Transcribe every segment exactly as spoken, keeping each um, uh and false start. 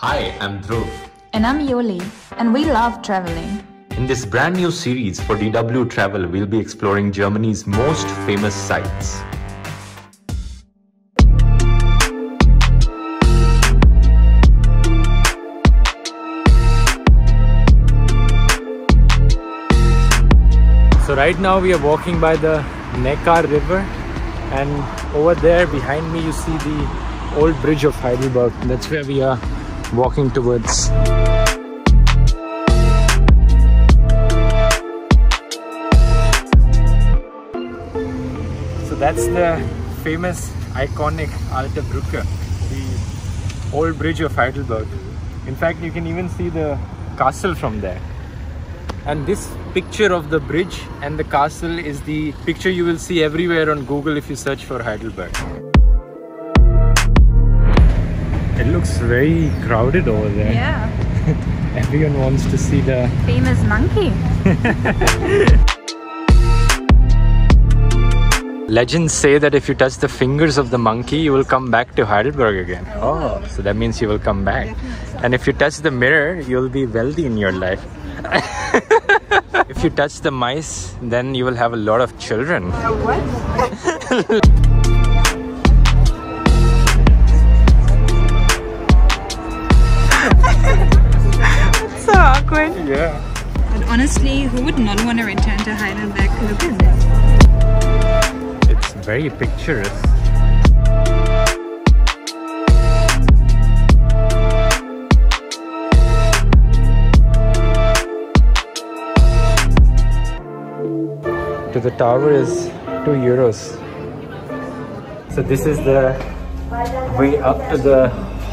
Hi, I'm Dhruv. And I'm Yoli. And we love traveling. In this brand new series for D W Travel, we'll be exploring Germany's most famous sites. So right now we are walking by the Neckar River, and over there behind me you see the old bridge of Heidelberg. That's where we are walking towards. So that's the famous iconic Alte Brücke, the old bridge of Heidelberg. In fact, you can even see the castle from there. And this picture of the bridge and the castle is the picture you will see everywhere on Google if you search for Heidelberg. It looks very crowded over there. Yeah. Everyone wants to see the famous monkey. Legends say that if you touch the fingers of the monkey, you will come back to Heidelberg again. Oh, so that means you will come back. And if you touch the mirror, you will be wealthy in your life. If you touch the mice, then you will have a lot of children. What? Yeah. But honestly, who would not want to return to Heidelberg? Look at this. It's very picturesque. To the tower is two euros. So this is the way up to the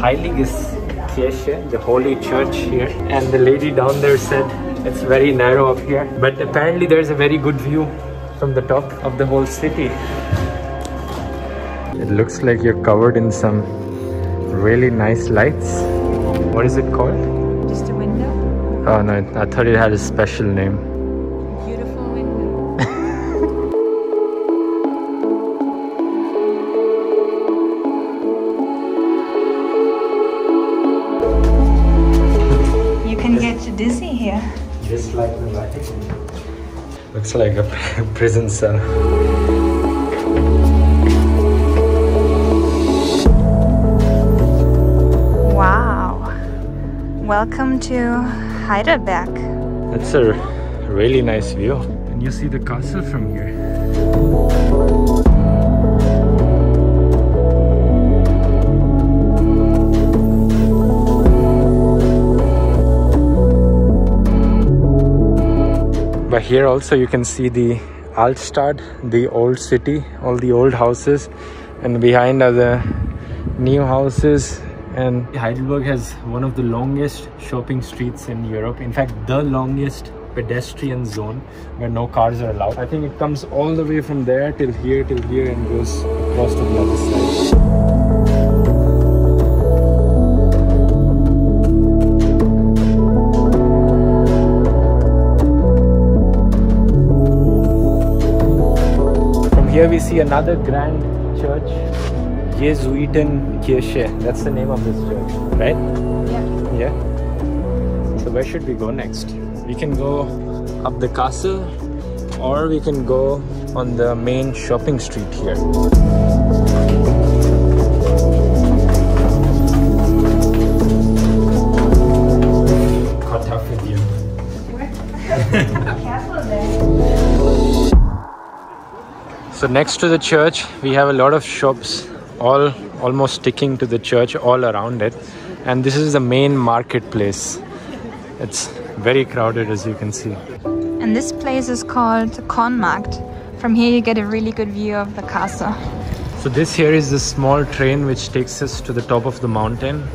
Heilig Geist Kirche, the holy church here, and the lady down there said it's very narrow up here, but apparently there's a very good view from the top of the whole city. It looks like you're covered in some really nice lights. What is it called? Just a window. Oh no, I thought it had a special name. Beautiful window. Dizzy here. Just like the Vatican. Looks like a prison cell. Wow. Welcome to Heidelberg. That's a really nice view. And you see the castle from here. But here also you can see the Altstadt, the old city, all the old houses, and behind are the new houses. And Heidelberg has one of the longest shopping streets in Europe. In fact, the longest pedestrian zone where no cars are allowed. I think it comes all the way from there till here, till here, and goes across to the other side. Here we see another grand church, Jesuitenkirche. That's the name of this church, right? Yeah. Yeah. So where should we go next? We can go up the castle, or we can go on the main shopping street here. Caught up with you. Careful there. So next to the church, we have a lot of shops, all almost sticking to the church all around it. And this is the main marketplace. It's very crowded, as you can see. And this place is called Kornmarkt. From here you get a really good view of the castle. So this here is the small train which takes us to the top of the mountain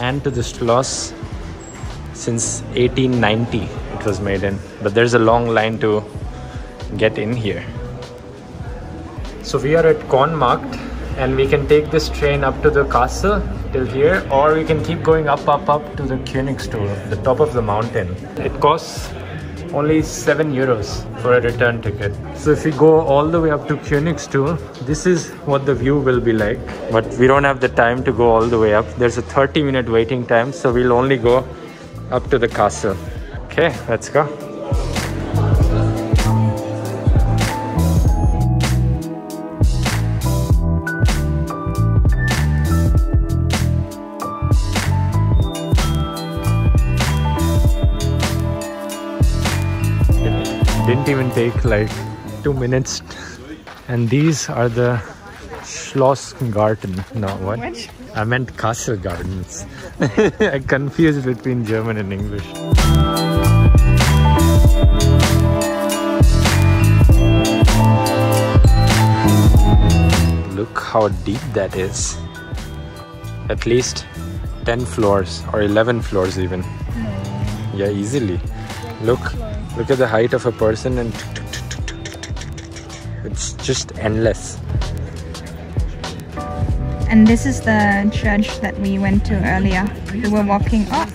and to the Schloss. Since eighteen ninety it was made in. But there's a long line to get in here. So we are at Kornmarkt, and we can take this train up to the castle till here, or we can keep going up, up, up to the Königstuhl, the top of the mountain. It costs only seven euros for a return ticket. So if we go all the way up to Königstuhl, this is what the view will be like. But we don't have the time to go all the way up. There's a thirty minute waiting time, so we'll only go up to the castle. Okay, let's go. Didn't even take like two minutes. And these are the Schlossgarten. No, what? I meant castle gardens. I confused between German and English. Look how deep that is. At least ten floors or eleven floors even. Yeah, easily. Look. Look at the height of a person, and it's just endless. And this is the church that we went to earlier. We were walking up.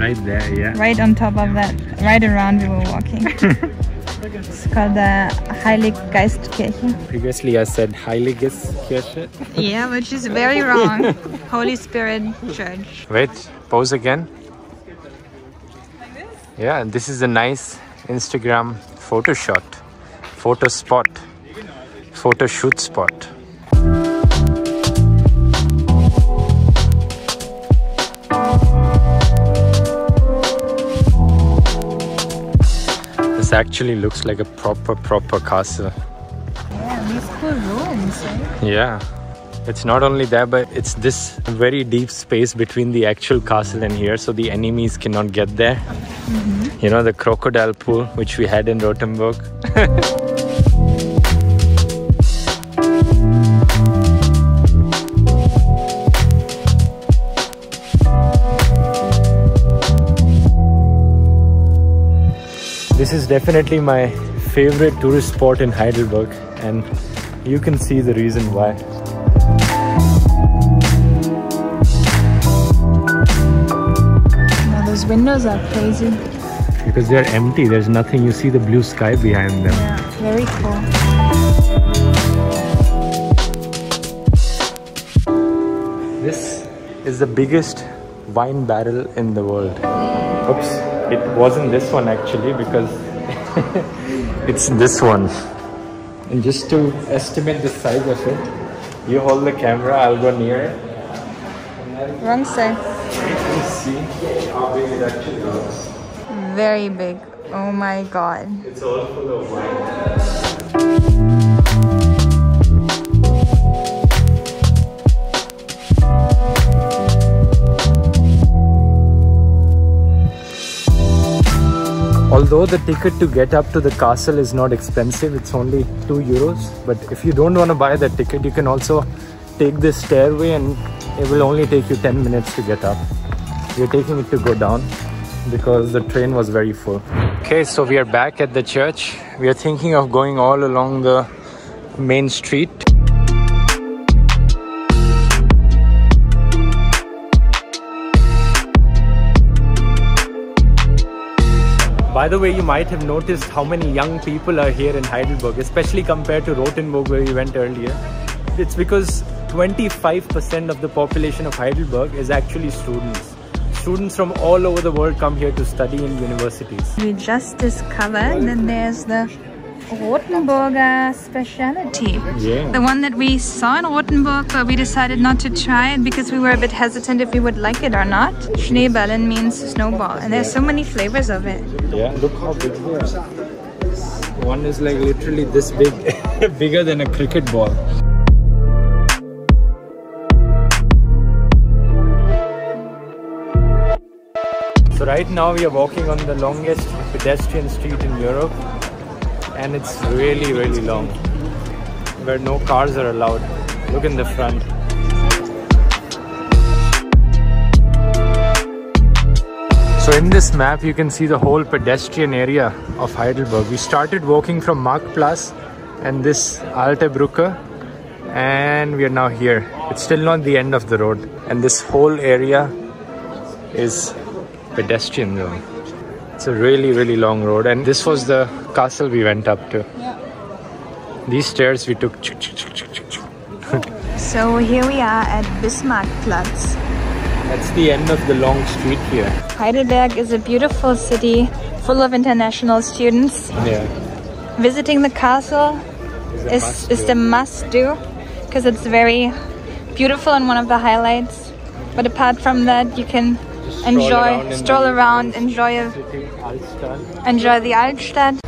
Right there, yeah. Right on top of that, right around we were walking. It's called the Heilig Geist Kirche. Previously I said Heiliges Kirche. Yeah, which is very wrong. Holy Spirit Church. Wait, pose again. Yeah, and this is a nice Instagram photo shot, photo spot, photo shoot spot. This actually looks like a proper, proper castle. Yeah, these cool rooms, right? Yeah. It's not only that, but it's this very deep space between the actual castle and here, so the enemies cannot get there. Mm-hmm. You know, the crocodile pool, which we had in Rothenburg. This is definitely my favorite tourist spot in Heidelberg, and you can see the reason why. Windows are crazy because they're empty. There's nothing. You see the blue sky behind them. Yeah, very cool. This is the biggest wine barrel in the world. Oops, it wasn't this one actually, because it's this one. And just to estimate the size of it, you hold the camera, I'll go near it. Wrong side. See how big it actually looks. Very big. Oh my god. It's all full of wine. Although the ticket to get up to the castle is not expensive, it's only two euros. But if you don't want to buy that ticket, you can also take this stairway, and it will only take you ten minutes to get up. We're taking it to go down because the train was very full. Okay, so we are back at the church. We are thinking of going all along the main street. By the way, you might have noticed how many young people are here in Heidelberg, especially compared to Rothenburg where we went earlier. It's because twenty-five percent of the population of Heidelberg is actually students. Students from all over the world come here to study in universities. We just discovered that there's the Rothenburger specialty. Yeah. The one that we saw in Rothenburg, but we decided not to try it because we were a bit hesitant if we would like it or not. Schneeballen means snowball, and there's so many flavors of it. Yeah, look how big they are. One is like literally this big, bigger than a cricket ball. So right now we are walking on the longest pedestrian street in Europe, and it's really, really long, where no cars are allowed. Look in the front. So in this map you can see the whole pedestrian area of Heidelberg. We started walking from Marktplatz and this Alte Brücke, and we are now here. It's still not the end of the road, and this whole area is pedestrian zone. It's a really, really long road. And this was the castle we went up to. Yeah. These stairs we took. So here we are at Bismarckplatz. That's the end of the long street here. Heidelberg is a beautiful city full of international students. Yeah. Visiting the castle is, is the must-do because it's very beautiful and one of the highlights. But apart from that, you can Enjoy, stroll around, enjoy, enjoy, enjoy the Altstadt.